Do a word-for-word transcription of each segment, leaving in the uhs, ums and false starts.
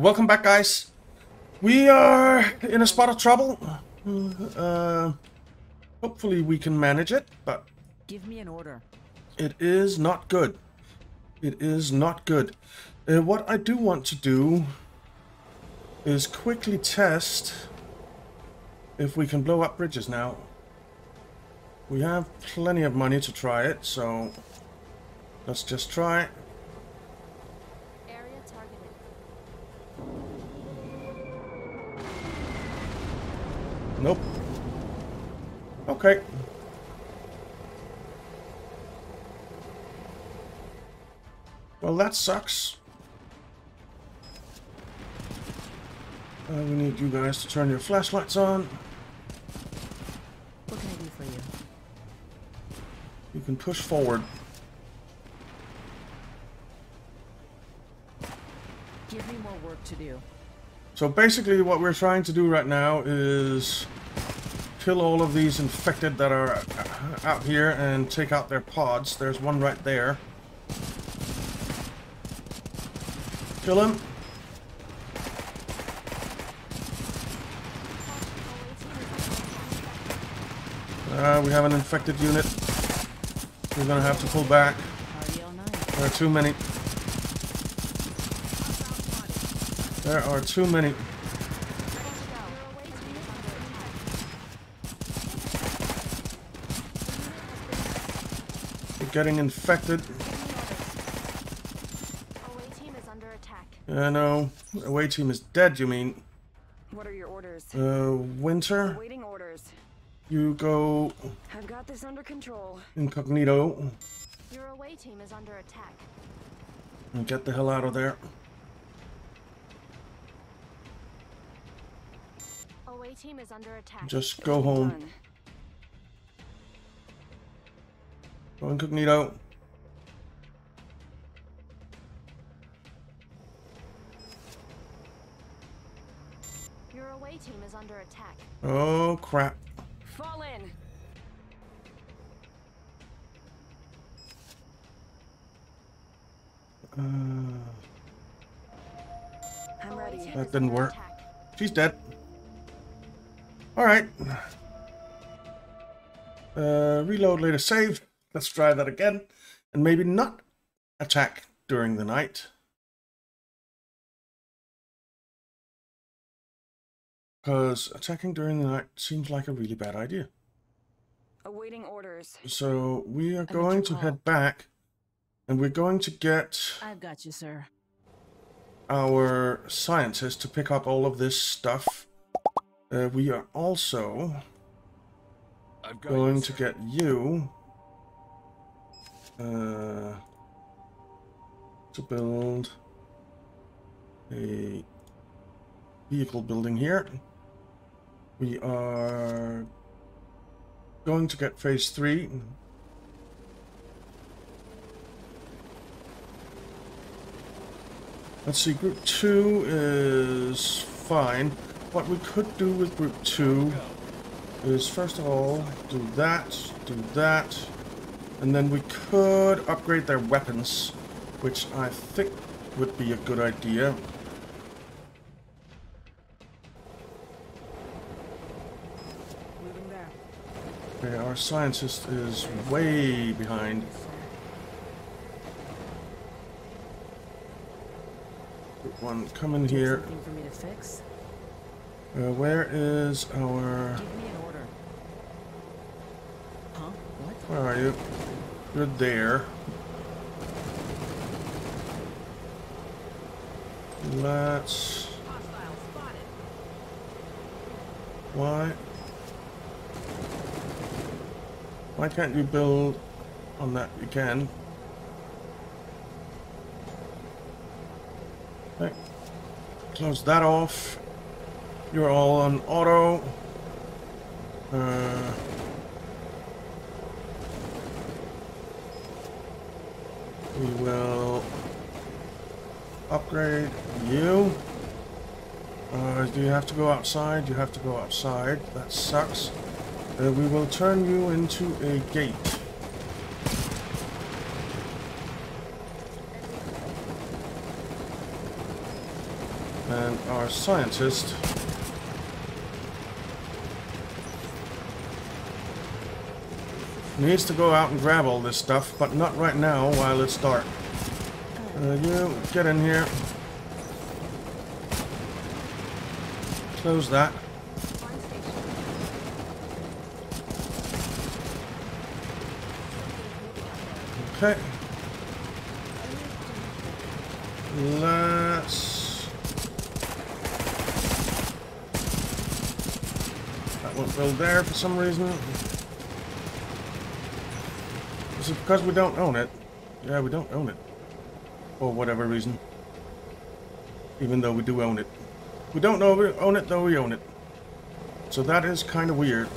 Welcome back, guys. We are in a spot of trouble. Uh, hopefully we can manage it, but give me an order. It is not good. It is not good. Uh, what I do want to do is quickly test if we can blow up bridges now. We have plenty of money to try it, so let's just try. Area targeted. Nope. Okay. Well, that sucks. Uh, we need you guys to turn your flashlights on. What can I do for you? You can push forward. Give me more work to do. So basically what we're trying to do right now is kill all of these infected that are out here and take out their pods. There's one right there. Kill him. Uh, we have an infected unit. We're gonna have to pull back. There are too many. There are too many. We're getting infected. I uh, know. Away team is dead, you mean? What are your orders? Uh, Winter. Waiting orders. You go. I've got this under control. Incognito. Your away team is under attack. And get the hell out of there. Away team is under attack. Just go home. Done. Go incognito. Team is under attack. Oh crap. Fall in. Uh, I'm ready. That didn't work. Attack. She's dead. Alright. Uh, reload later save. Let's try that again. And maybe not attack during the night. Because attacking during the night seems like a really bad idea. Awaiting orders. So we are going to head back, and we're going to get. I've got you, sir. Our scientists to pick up all of this stuff. Uh, we are also going to get you uh, to build a vehicle building here. We are going to get phase three. Let's see, group two is fine. What we could do with group two is, first of all, do that, do that, and then we could upgrade their weapons, which I think would be a good idea. Okay, our scientist is way behind. Good one, come in here. Uh, where is our? Where are you? You're there. Let's. Why? Why can't you build on that? You can. Okay. Close that off. You're all on auto. Uh, we will upgrade you. Uh, do you have to go outside? You have to go outside. That sucks. Uh, we will turn you into a gate. And our scientist needs to go out and grab all this stuff, but not right now while it's dark. Uh, you get in here. Close that. Okay. Let's. That won't build there for some reason. Is it because we don't own it? Yeah, we don't own it. For whatever reason. Even though we do own it. We don't know we own it, though we own it. So that is kind of weird.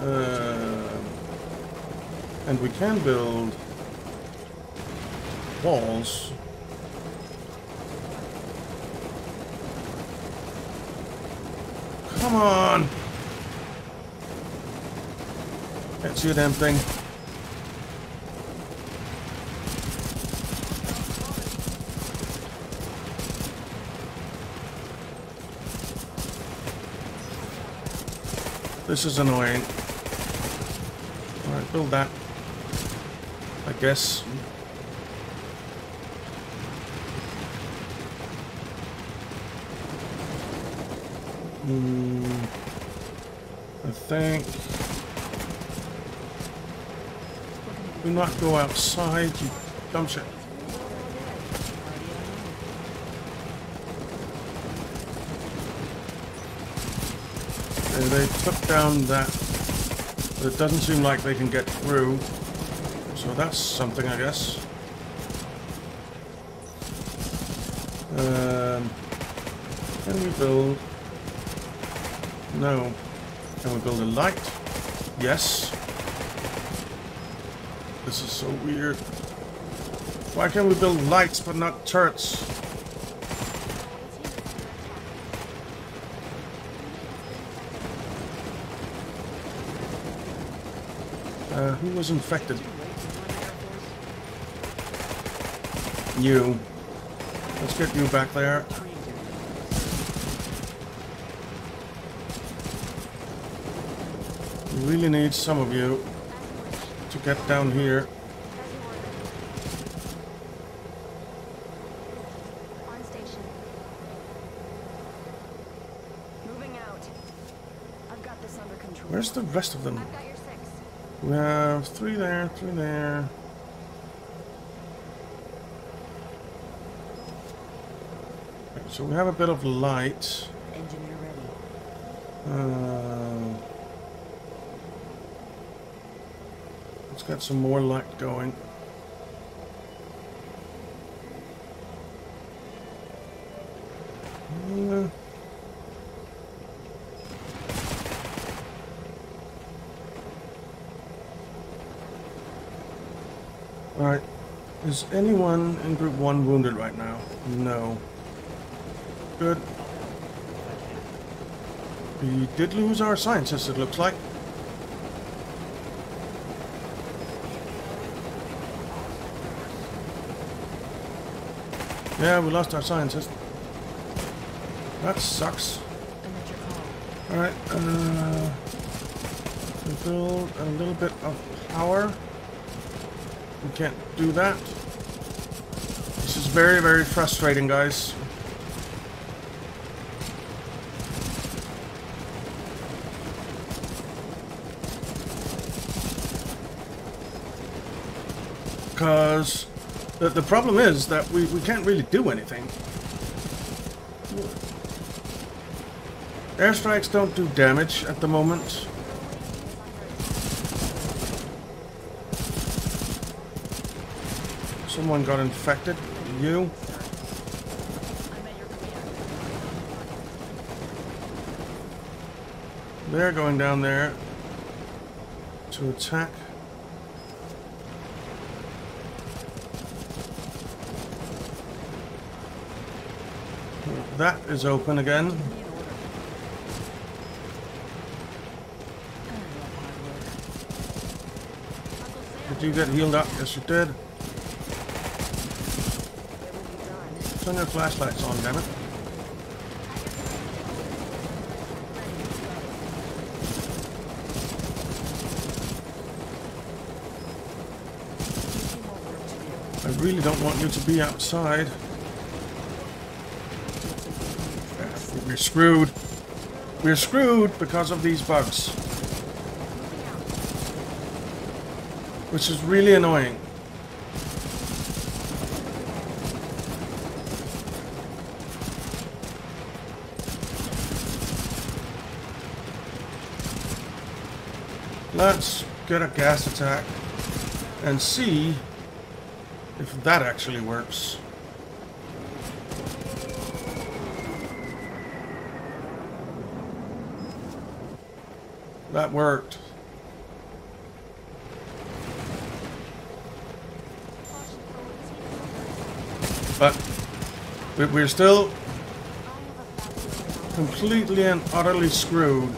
Uh. And we can build walls. Come on! Can't see a damn thing. This is annoying. Alright, build that. I guess. Mm, I think. Do not go outside, you dumb shit. Okay, they took down that, but it doesn't seem like they can get through. So that's something, I guess. Um, can we build? No. Can we build a light? Yes. This is so weird. Why can't we build lights but not turrets? Uh, who was infected? You. Let's get you back there. We really need some of you to get down here. On station. Moving out. I've got this under control. Where's the rest of them? I've got your six. We have three there, three there. So we have a bit of light. Engineer ready. Uh, let's get some more light going. Uh, all right. Is anyone in group one wounded right now? No. Good. We did lose our scientist, it looks like. Yeah, we lost our scientist. That sucks. Alright, uh, we build a little bit of power. We can't do that. This is very, very frustrating, guys. Because the, the problem is that we, we can't really do anything. Airstrikes don't do damage at the moment. Someone got infected. You. They're going down there to attack. That is open again. Did you get healed up? Yes, you did. Turn their flashlights on, damn it. I really don't want you to be outside. We're screwed. We're screwed because of these bugs. Which is really annoying. Let's get a gas attack and see if that actually works. That worked. But we're still completely and utterly screwed.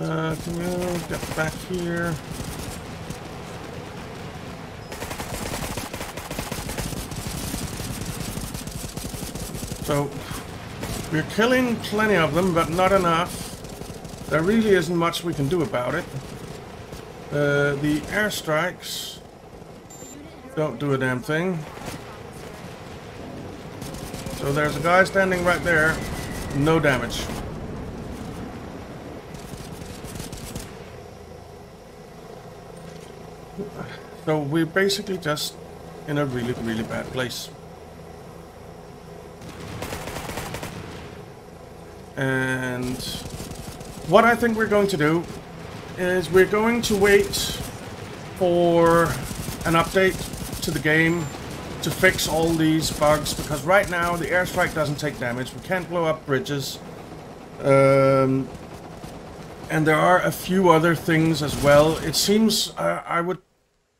Uh, can you get back here? So, we're killing plenty of them, but not enough. There really isn't much we can do about it. Uh, the airstrikes don't do a damn thing. So there's a guy standing right there. No damage. So we're basically just in a really, really bad place. And what I think we're going to do is we're going to wait for an update to the game to fix all these bugs, because right now the airstrike doesn't take damage. We can't blow up bridges. Um, and there are a few other things as well. It seems uh, I would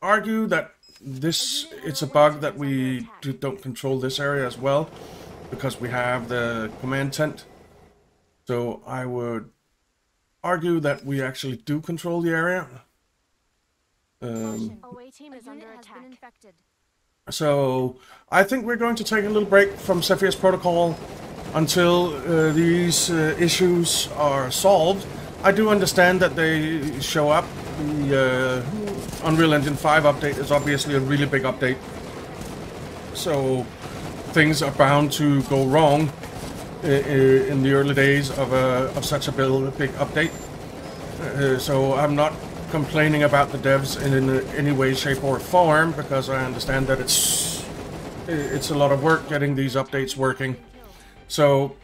argue that this it's a bug that we don't control this area as well, because we have the command tent. So I would argue that we actually do control the area. Um, so I think we're going to take a little break from Cepheus Protocol until uh, these uh, issues are solved. I do understand that they show up. The uh, Unreal Engine five update is obviously a really big update. So things are bound to go wrong in the early days of, a, of such a build, big update. Uh, so I'm not complaining about the devs in, in any way, shape or form, because I understand that it's it's a lot of work getting these updates working. So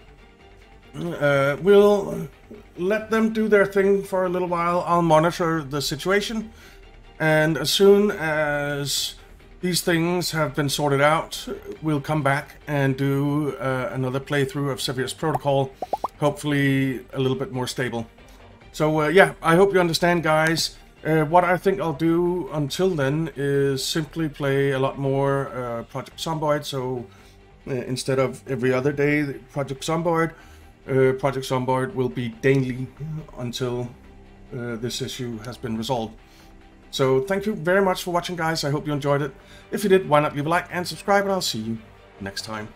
uh, we'll let them do their thing for a little while. I'll monitor the situation, and as soon as these things have been sorted out, we'll come back and do uh, another playthrough of Cepheus Protocol, hopefully a little bit more stable. So uh, yeah, I hope you understand, guys. Uh, what I think I'll do until then is simply play a lot more uh, Project Zomboid. So uh, instead of every other day Project Zomboid, uh, Project Zomboid will be daily until uh, this issue has been resolved. So thank you very much for watching, guys. I hope you enjoyed it. If you did, why not leave a like and subscribe, and I'll see you next time.